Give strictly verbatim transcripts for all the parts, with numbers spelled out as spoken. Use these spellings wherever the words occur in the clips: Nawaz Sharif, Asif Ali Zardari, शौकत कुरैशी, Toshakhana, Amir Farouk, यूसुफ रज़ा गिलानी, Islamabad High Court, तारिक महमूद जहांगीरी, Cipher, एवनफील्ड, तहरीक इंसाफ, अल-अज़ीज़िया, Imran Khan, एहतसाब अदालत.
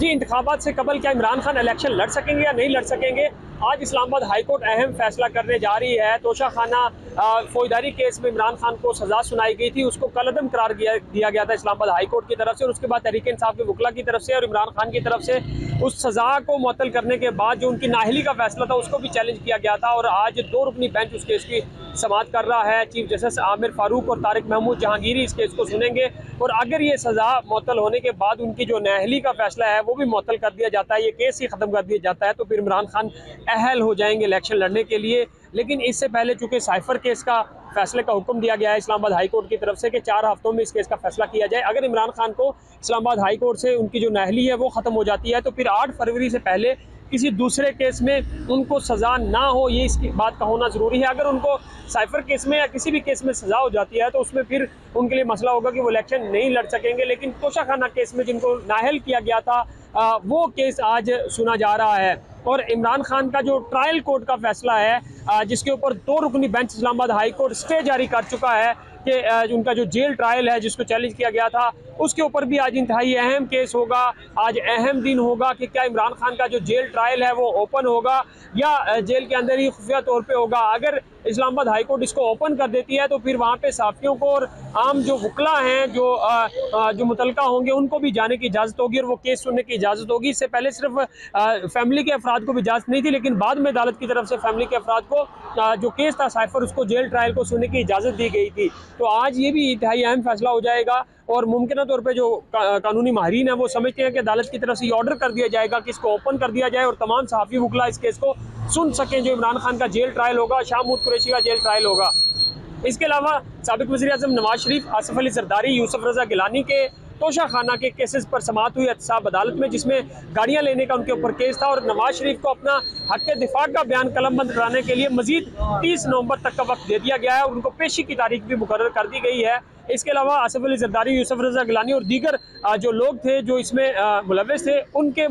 जी इंतखाबात से कबल क्या इमरान खान इलेक्शन लड़ सकेंगे या नहीं लड़ सकेंगे? आज इस्लामाबाद हाई कोर्ट अहम फैसला करने जा रही है। तोशाखाना फौजदारी केस में इमरान खान को सजा सुनाई गई थी, उसको कलअदम करार दिया गया था इस्लामाबाद हाई कोर्ट की तरफ से, और उसके बाद तहरीक इंसाफ के वकला की तरफ से और इमरान खान की तरफ से उस सज़ा को मुअत्तल करने के बाद जो उनकी नाअहली का फैसला था उसको भी चैलेंज किया गया था। और आज दो रुकनी बेंच उस केस की समाअत कर रहा है। चीफ जस्टिस आमिर फारूक और तारिक महमूद जहांगीरी इस केस को सुनेंगे, और अगर ये सज़ा मुअत्तल होने के बाद उनकी जो नाअहली का फैसला है वो भी मुअत्तल कर दिया जाता है, ये केस ही ख़त्म कर दिया जाता है, तो फिर इमरान खान अहल हो जाएंगे इलेक्शन लड़ने के लिए। लेकिन इससे पहले चूँकि साइफर केस का फैसले का हुक्म दिया गया है इस्लामाबाद हाई कोर्ट की तरफ से कि चार हफ्तों में इस केस का फैसला किया जाए, अगर इमरान खान को इस्लामाबाद हाई कोर्ट से उनकी जो नाअहली है वो ख़त्म हो जाती है तो फिर आठ फरवरी से पहले किसी दूसरे केस में उनको सज़ा ना हो, ये इसकी बात का होना ज़रूरी है। अगर उनको साइफर केस में या किसी भी केस में सज़ा हो जाती है तो उसमें फिर उनके लिए मसला होगा कि वो इलेक्शन नहीं लड़ सकेंगे। लेकिन तोशाखाना केस में जिनको नाअहल किया गया था आ, वो केस आज सुना जा रहा है, और इमरान खान का जो ट्रायल कोर्ट का फैसला है आ, जिसके ऊपर दो रुकनी bench Islamabad high court stay जारी कर चुका है कि उनका जो जेल ट्रायल है जिसको चैलेंज किया गया था उसके ऊपर भी आज इंतहाई अहम केस होगा। आज अहम दिन होगा कि क्या इमरान खान का जो जेल ट्रायल है वो ओपन होगा या जेल के अंदर ही खुफिया तौर पे होगा। अगर इस्लामाबाद हाई कोर्ट इसको ओपन कर देती है तो फिर वहाँ पे साफियों को और आम जो वकला हैं जो आ, जो मुतलका होंगे उनको भी जाने की इजाज़त होगी और वो केस सुनने की इजाज़त होगी। इससे पहले सिर्फ आ, फैमिली के अफराद को भी इजाज़त नहीं थी, लेकिन बाद में अदालत की तरफ से फैमिली के अफराद को आ, जो केस था साइफर उसको जेल ट्रायल को सुनने की इजाज़त दी गई थी। तो आज ये भी इंतहाई अहम फैसला हो जाएगा, और मुमकिन तौर पे जो कानूनी माहरीन है वो समझते हैं कि अदालत की तरफ से ये ऑर्डर कर दिया जाएगा कि इसको ओपन कर दिया जाए और तमाम सहाफ़ी वकला इस केस को सुन सकें जो इमरान खान का जेल ट्रायल होगा, शौकत कुरैशी का जेल ट्रायल होगा। इसके अलावा साबिक़ वज़ीर आज़म नवाज शरीफ, आसिफ अली ज़रदारी, यूसुफ रज़ा गिलानी के तोशाखाना के केसेस पर समाअत हुई एहतसाब अदालत में, जिसमें गाड़ियां लेने का उनके ऊपर केस था, और नवाज शरीफ को अपना हक़ दिफा का बयान कलमबंद कराने के लिए मज़ीद तीस नवंबर तक का वक्त दे दिया गया है और उनको पेशी की तारीख भी मुकर्रर कर दी गई है। इसके अलावा आसिफ अली ज़रदारी, यूसुफ रज़ा गिलानी और दीगर जो लोग थे जो इसमें मुलव्वस थे उनके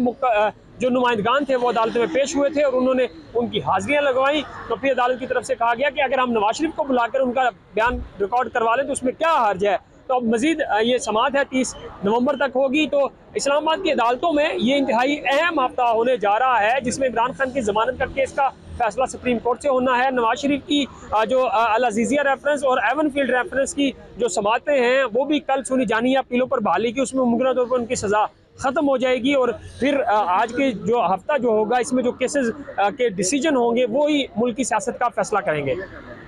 जो नुमाइंदगान थे वो अदालत में पेश हुए थे और उन्होंने उनकी हाज़िरियाँ लगवाई। तो फिर अदालत की तरफ से कहा गया कि अगर हम नवाज शरीफ को बुलाकर उनका बयान रिकॉर्ड करवा लें तो उसमें क्या हर्ज है। तो अब मज़ीद ये समाअत है तीस नवंबर तक होगी। तो इस्लामाबाद की अदालतों में ये इंतहाई अहम हफ्ता होने जा रहा है जिसमें इमरान खान की ज़मानत का केस का फैसला सुप्रीम कोर्ट से होना है। नवाज शरीफ की जो अल-अज़ीज़िया रेफरेंस और एवनफील्ड रेफरेंस की जो समातें हैं वो भी कल सुनी जानी है, अपीलों पर बहाली की, उसमें मुमकिन तौर पर उनकी सज़ा ख़त्म हो जाएगी। और फिर आज के जो हफ्ता जो होगा इसमें जो केसेस के डिसीजन होंगे वो ही मुल्क की सियासत का फैसला करेंगे।